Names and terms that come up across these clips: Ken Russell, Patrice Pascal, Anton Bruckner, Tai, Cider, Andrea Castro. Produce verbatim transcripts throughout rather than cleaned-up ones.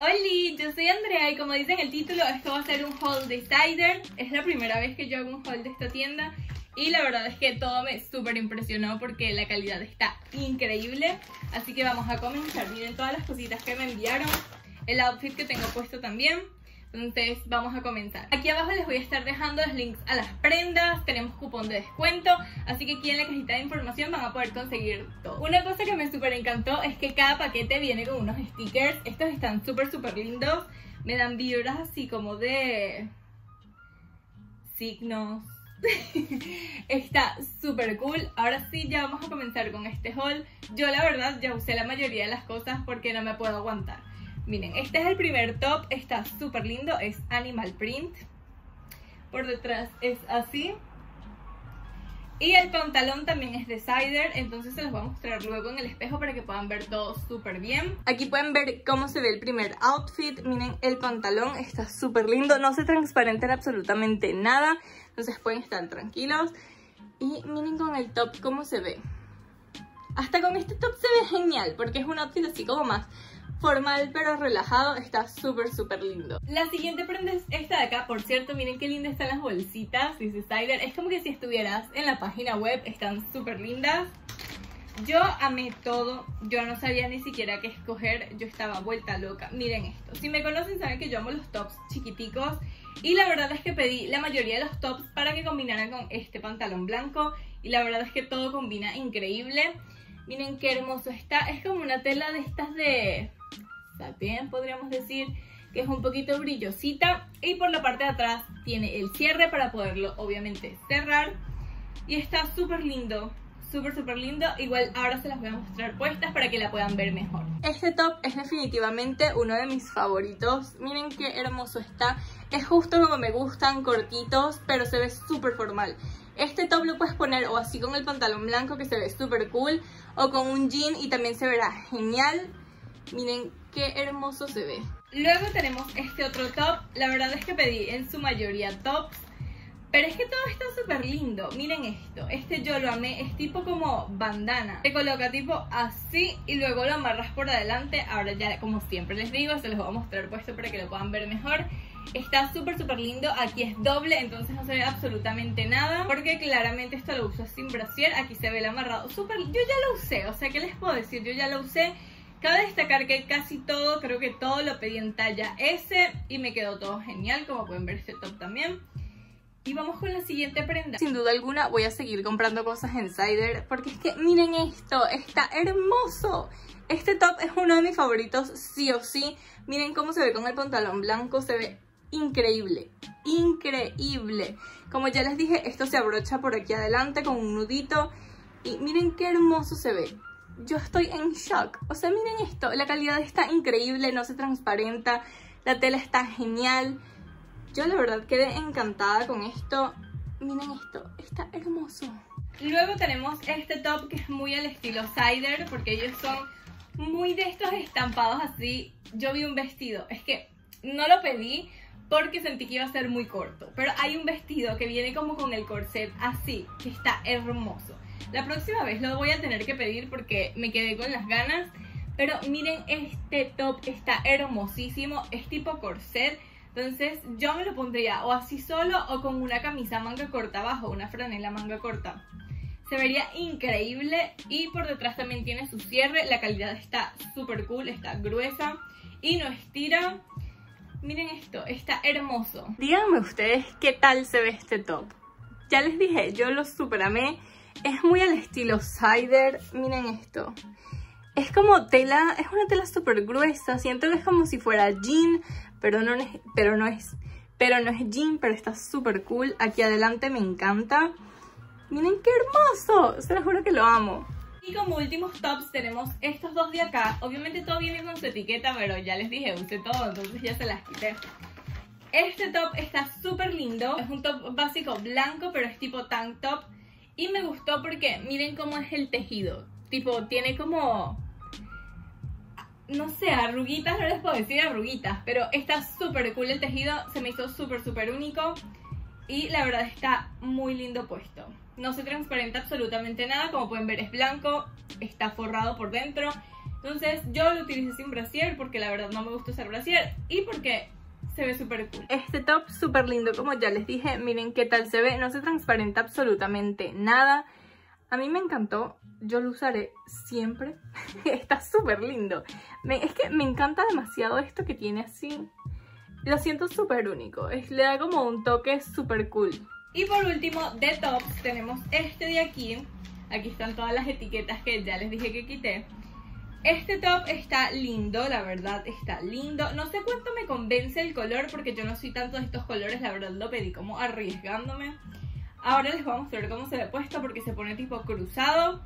Hola, yo soy Andrea y como dice en el título, esto va a ser un haul de Cider. Es la primera vez que yo hago un haul de esta tienda y la verdad es que todo me súper impresionó porque la calidad está increíble. Así que vamos a comenzar. Miren todas las cositas que me enviaron, el outfit que tengo puesto también. Entonces vamos a comenzar. Aquí abajo les voy a estar dejando los links a las prendas. Tenemos cupón de descuento, así que aquí en la cajita de información van a poder conseguir todo. Una cosa que me súper encantó es que cada paquete viene con unos stickers. Estos están súper súper lindos. Me dan vibras así como de signos. Está súper cool. Ahora sí, ya vamos a comenzar con este haul. Yo la verdad ya usé la mayoría de las cosas porque no me puedo aguantar. Miren, este es el primer top, está súper lindo, es animal print. Por detrás es así. Y el pantalón también es de Cider, entonces se los voy a mostrar luego en el espejo para que puedan ver todo súper bien. Aquí pueden ver cómo se ve el primer outfit. Miren, el pantalón está súper lindo, no se transparenta en absolutamente nada. Entonces pueden estar tranquilos. Y miren con el top cómo se ve. Hasta con este top se ve genial, porque es un outfit así como más formal pero relajado, está súper súper lindo. La siguiente prenda es esta de acá. Por cierto, miren qué lindas están las bolsitas, dice Cider. Es como que si estuvieras en la página web, están súper lindas. Yo amé todo, yo no sabía ni siquiera qué escoger, yo estaba vuelta loca. Miren esto, si me conocen saben que yo amo los tops chiquiticos y la verdad es que pedí la mayoría de los tops para que combinaran con este pantalón blanco y la verdad es que todo combina increíble. Miren qué hermoso está, es como una tela de estas de... también podríamos decir que es un poquito brillosita y por la parte de atrás tiene el cierre para poderlo obviamente cerrar y está súper lindo, súper súper lindo. Igual ahora se las voy a mostrar puestas para que la puedan ver mejor. Este top es definitivamente uno de mis favoritos. Miren qué hermoso está, es justo como me gustan, cortitos pero se ve súper formal. Este top lo puedes poner o así con el pantalón blanco que se ve súper cool o con un jean y también se verá genial. Miren qué hermoso se ve. Luego tenemos este otro top. La verdad es que pedí en su mayoría tops, pero es que todo está súper lindo. Miren esto, este yo lo amé. Es tipo como bandana, se coloca tipo así y luego lo amarras por adelante. Ahora ya como siempre les digo, se los voy a mostrar puesto para que lo puedan ver mejor. Está súper súper lindo, aquí es doble, entonces no se ve absolutamente nada, porque claramente esto lo uso sin brasier. Aquí se ve el amarrado súper. Yo ya lo usé, o sea, ¿qué les puedo decir? Yo ya lo usé. Cabe destacar que casi todo, creo que todo lo pedí en talla S y me quedó todo genial, como pueden ver este top también. Y vamos con la siguiente prenda. Sin duda alguna voy a seguir comprando cosas en Cider porque es que miren esto, está hermoso. Este top es uno de mis favoritos sí o sí. Miren cómo se ve con el pantalón blanco, se ve increíble, increíble. Como ya les dije, esto se abrocha por aquí adelante con un nudito y miren qué hermoso se ve. Yo estoy en shock, o sea, miren esto, la calidad está increíble, no se transparenta, la tela está genial. Yo la verdad quedé encantada con esto, miren esto, está hermoso. Luego tenemos este top que es muy al estilo Cider, porque ellos son muy de estos estampados así. Yo vi un vestido, es que no lo pedí porque sentí que iba a ser muy corto, pero hay un vestido que viene como con el corset así, que está hermoso. La próxima vez lo voy a tener que pedir porque me quedé con las ganas. Pero miren, este top está hermosísimo, es tipo corset. Entonces yo me lo pondría o así solo o con una camisa manga corta abajo, una franela manga corta. Se vería increíble y por detrás también tiene su cierre. La calidad está súper cool, está gruesa y no estira. Miren esto, está hermoso. Díganme ustedes qué tal se ve este top. Ya les dije, yo lo super amé. Es muy al estilo Cider, miren esto. Es como tela, es una tela súper gruesa. Siento que es como si fuera jean, pero no es, pero no es, pero no es jean, pero está súper cool. Aquí adelante me encanta. Miren qué hermoso, se los juro que lo amo. Y como últimos tops tenemos estos dos de acá. Obviamente todo viene con su etiqueta, pero ya les dije, usé todo, entonces ya se las quité. Este top está súper lindo. Es un top básico blanco, pero es tipo tank top. Y me gustó porque miren cómo es el tejido. Tipo, tiene como... no sé, arruguitas, no les puedo decir arruguitas. Pero está súper cool el tejido. Se me hizo súper, súper único. Y la verdad está muy lindo puesto. No se transparenta absolutamente nada. Como pueden ver es blanco. Está forrado por dentro. Entonces yo lo utilicé sin brasier porque la verdad no me gusta usar brasier y porque se ve súper cool. Este top súper lindo, como ya les dije. Miren qué tal se ve, no se transparenta absolutamente nada. A mí me encantó, yo lo usaré siempre. Está súper lindo. Me, Es que me encanta demasiado esto que tiene así. Lo siento súper único, es, le da como un toque súper cool. Y por último de tops tenemos este de aquí. Aquí están todas las etiquetas que ya les dije que quité. Este top está lindo, la verdad está lindo. No sé cuánto me convence el color porque yo no soy tanto de estos colores, la verdad lo pedí como arriesgándome. Ahora les voy a mostrar cómo se ve puesto porque se pone tipo cruzado.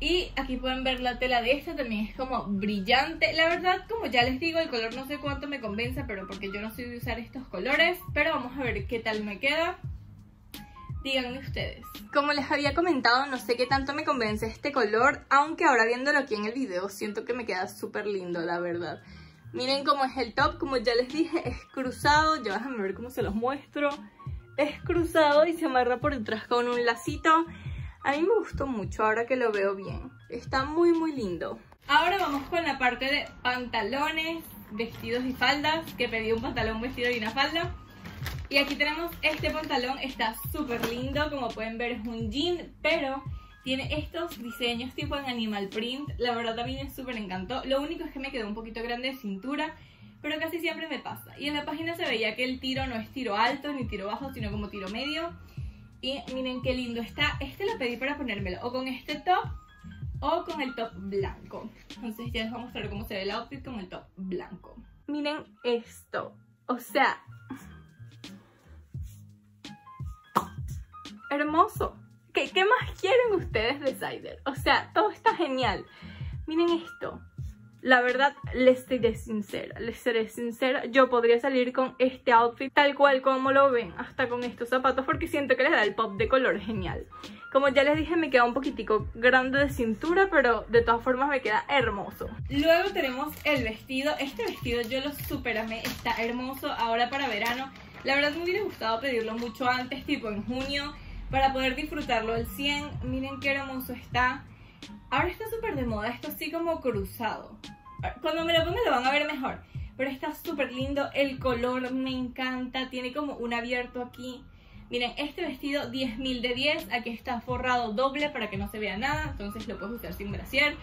Y aquí pueden ver la tela de esta, también es como brillante. La verdad, como ya les digo, el color no sé cuánto me convence, pero porque yo no soy de usar estos colores. Pero vamos a ver qué tal me queda. Díganme ustedes. Como les había comentado, no sé qué tanto me convence este color, aunque ahora viéndolo aquí en el video siento que me queda súper lindo, la verdad. Miren cómo es el top, como ya les dije, es cruzado. Ya déjenme ver cómo se los muestro. Es cruzado y se amarra por detrás con un lacito. A mí me gustó mucho ahora que lo veo bien. Está muy muy lindo. Ahora vamos con la parte de pantalones, vestidos y faldas, que pedí un pantalón, un vestido y una falda. Y aquí tenemos este pantalón, está súper lindo, como pueden ver es un jean, pero tiene estos diseños tipo en animal print. La verdad a mí me súper encantó, lo único es que me quedó un poquito grande de cintura, pero casi siempre me pasa. Y en la página se veía que el tiro no es tiro alto ni tiro bajo, sino como tiro medio. Y miren qué lindo está, este lo pedí para ponérmelo o con este top o con el top blanco. Entonces ya les voy a mostrar cómo se ve el outfit con el top blanco. Miren esto, o sea... hermoso. ¿Qué, ¿Qué más quieren ustedes de Cider? O sea, todo está genial. Miren esto. La verdad, les seré sincera. Les seré sincera. Yo podría salir con este outfit tal cual como lo ven. Hasta con estos zapatos porque siento que les da el pop de color genial. Como ya les dije, me queda un poquitico grande de cintura, pero de todas formas me queda hermoso. Luego tenemos el vestido. Este vestido yo lo super amé. Está hermoso. Ahora para verano. La verdad me hubiera gustado pedirlo mucho antes, tipo en junio, para poder disfrutarlo al cien. Miren qué hermoso está. Ahora está súper de moda, esto así como cruzado. Cuando me lo pongan lo van a ver mejor, pero está súper lindo. El color me encanta, tiene como un abierto aquí. Miren, este vestido diez mil de diez. Aquí está forrado doble para que no se vea nada, entonces lo puedes usar sin brasier.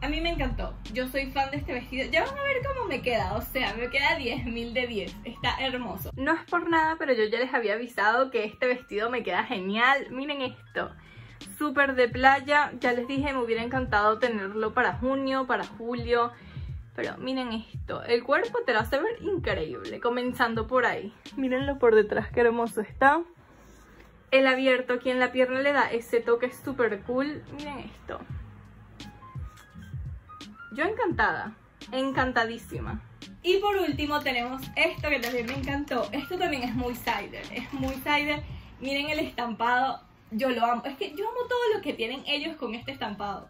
A mí me encantó, yo soy fan de este vestido. Ya van a ver cómo me queda, o sea, me queda diez mil de diez, está hermoso. No es por nada, pero yo ya les había avisado que este vestido me queda genial. Miren esto, súper de playa. Ya les dije, me hubiera encantado tenerlo para junio, para julio. Pero miren esto, el cuerpo te lo hace ver increíble, comenzando por ahí. Mírenlo por detrás, qué hermoso está. El abierto aquí en la pierna le da ese toque súper cool. Miren esto. Yo encantada, encantadísima. Y por último tenemos esto que también me encantó. Esto también es muy Cider, es muy Cider. Miren el estampado, yo lo amo. Es que yo amo todo lo que tienen ellos con este estampado.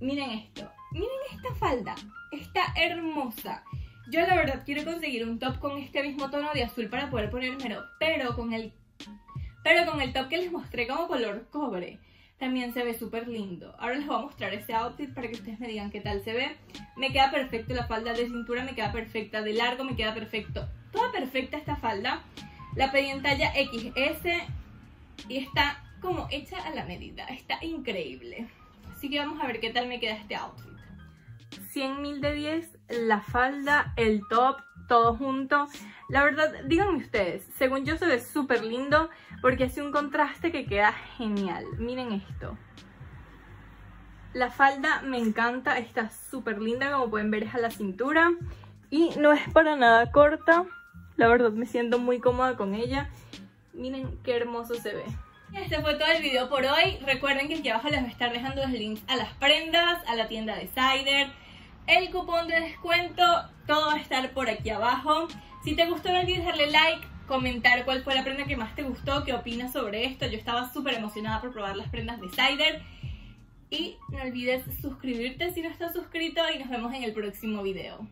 Miren esto, miren esta falda, está hermosa. Yo la verdad quiero conseguir un top con este mismo tono de azul para poder ponérmelo, pero con el, pero con el top que les mostré como color cobre. También se ve súper lindo. Ahora les voy a mostrar ese outfit para que ustedes me digan qué tal se ve. Me queda perfecto la falda de cintura, me queda perfecta de largo, me queda perfecto. Toda perfecta esta falda. La pedí en talla equis ese y está como hecha a la medida. Está increíble. Así que vamos a ver qué tal me queda este outfit. cien mil de diez, la falda, el top, todo junto. La verdad, díganme ustedes, según yo se ve súper lindo porque hace un contraste que queda genial. Miren esto. La falda me encanta, está súper linda, como pueden ver es a la cintura y no es para nada corta. La verdad me siento muy cómoda con ella. Miren qué hermoso se ve. Este fue todo el video por hoy. Recuerden que aquí abajo les voy a estar dejando los links a las prendas, a la tienda de Cider, el cupón de descuento, todo va a estar por aquí abajo. Si te gustó no olvides darle like, comentar cuál fue la prenda que más te gustó, qué opinas sobre esto. Yo estaba súper emocionada por probar las prendas de Cider. Y no olvides suscribirte si no estás suscrito y nos vemos en el próximo video.